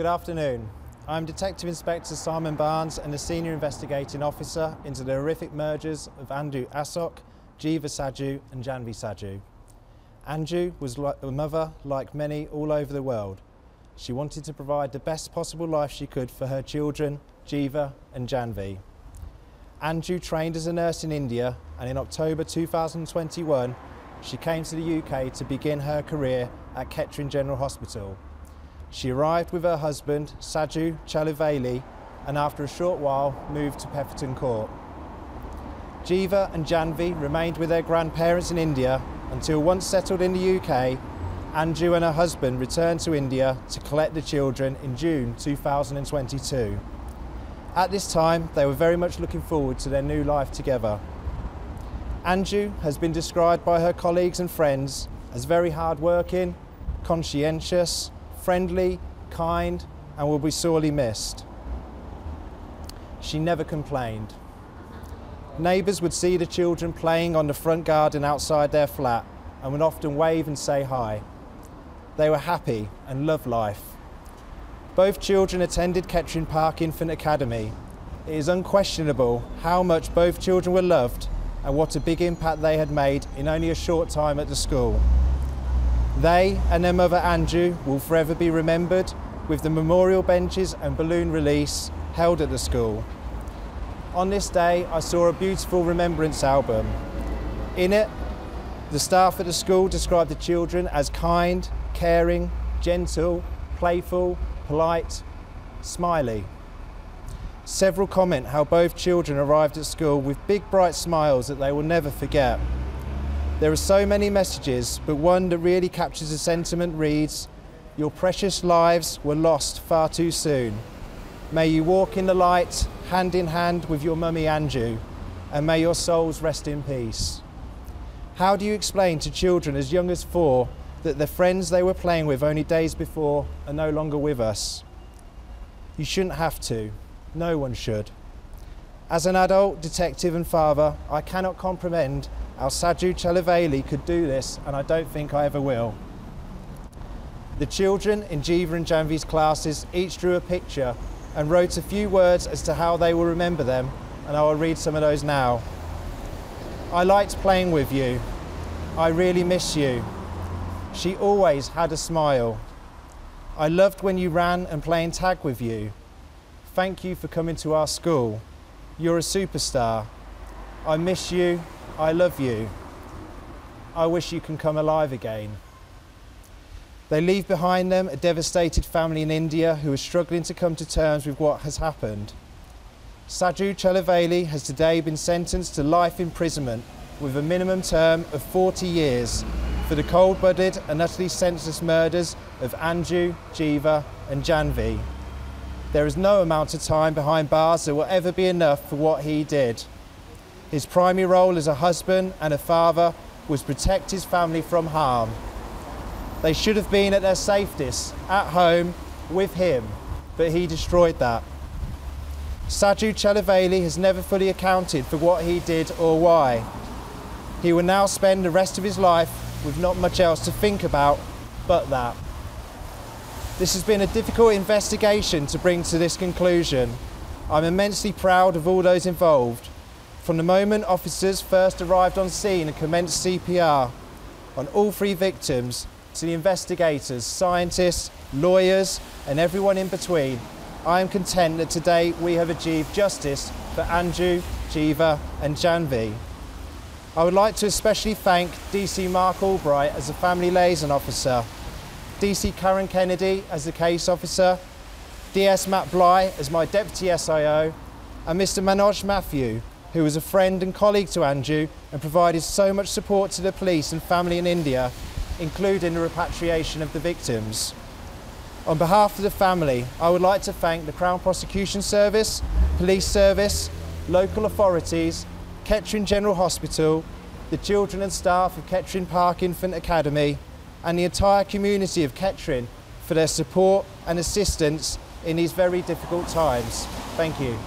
Good afternoon. I'm Detective Inspector Simon Barnes and a Senior Investigating Officer into the horrific murders of Anju Asok, Jeeva Saju and Janvi Saju. Anju was a mother like many all over the world. She wanted to provide the best possible life she could for her children, Jeeva and Janvi. Anju trained as a nurse in India, and in October 2021, she came to the UK to begin her career at Kettering General Hospital. She arrived with her husband, Saju Chelavalel, and after a short while moved to Pefferton Court. Jeeva and Janvi remained with their grandparents in India until, once settled in the UK, Anju and her husband returned to India to collect the children in June 2022. At this time, they were very much looking forward to their new life together. Anju has been described by her colleagues and friends as very hard-working, conscientious, friendly, kind, and will be sorely missed. She never complained. Neighbours would see the children playing on the front garden outside their flat and would often wave and say hi. They were happy and loved life. Both children attended Kettering Park Infant Academy. It is unquestionable how much both children were loved and what a big impact they had made in only a short time at the school. They and their mother Anju will forever be remembered with the memorial benches and balloon release held at the school. On this day, I saw a beautiful remembrance album. In it, the staff at the school described the children as kind, caring, gentle, playful, polite, smiley. Several comment how both children arrived at school with big bright smiles that they will never forget. There are so many messages, but one that really captures the sentiment reads, "Your precious lives were lost far too soon. May you walk in the light, hand in hand with your mummy Anju, and may your souls rest in peace." How do you explain to children as young as 4 that the friends they were playing with only days before are no longer with us? You shouldn't have to. No one should. As an adult, detective and father, I cannot comprehend how Saju Chelavalel could do this, and I don't think I ever will. The children in Jeeva and Janvi's classes each drew a picture and wrote a few words as to how they will remember them, and I will read some of those now. I liked playing with you. I really miss you. She always had a smile. I loved when you ran and playing tag with you. Thank you for coming to our school. You're a superstar. I miss you. I love you. I wish you can come alive again. They leave behind them a devastated family in India who is struggling to come to terms with what has happened. Saju Chelavalel has today been sentenced to life imprisonment with a minimum term of 40 years for the cold-blooded and utterly senseless murders of Anju, Jeeva and Janvi. There is no amount of time behind bars that will ever be enough for what he did. His primary role as a husband and a father was protect his family from harm. They should have been at their safest, at home, with him, but he destroyed that. Saju Chelavalel has never fully accounted for what he did or why. He will now spend the rest of his life with not much else to think about but that. This has been a difficult investigation to bring to this conclusion. I'm immensely proud of all those involved. From the moment officers first arrived on scene and commenced CPR on all 3 victims, to the investigators, scientists, lawyers and everyone in between, I am content that today we have achieved justice for Anju, Jeeva and Janvi. I would like to especially thank DC Mark Albright as a family liaison officer, DC Karen Kennedy as the case officer, DS Matt Bly as my deputy SIO, and Mr. Manoj Matthew, who was a friend and colleague to Anju and provided so much support to the police and family in India, including the repatriation of the victims. On behalf of the family, I would like to thank the Crown Prosecution Service, Police Service, local authorities, Kettering General Hospital, the children and staff of Kettering Park Infant Academy, and the entire community of Kettering for their support and assistance in these very difficult times. Thank you.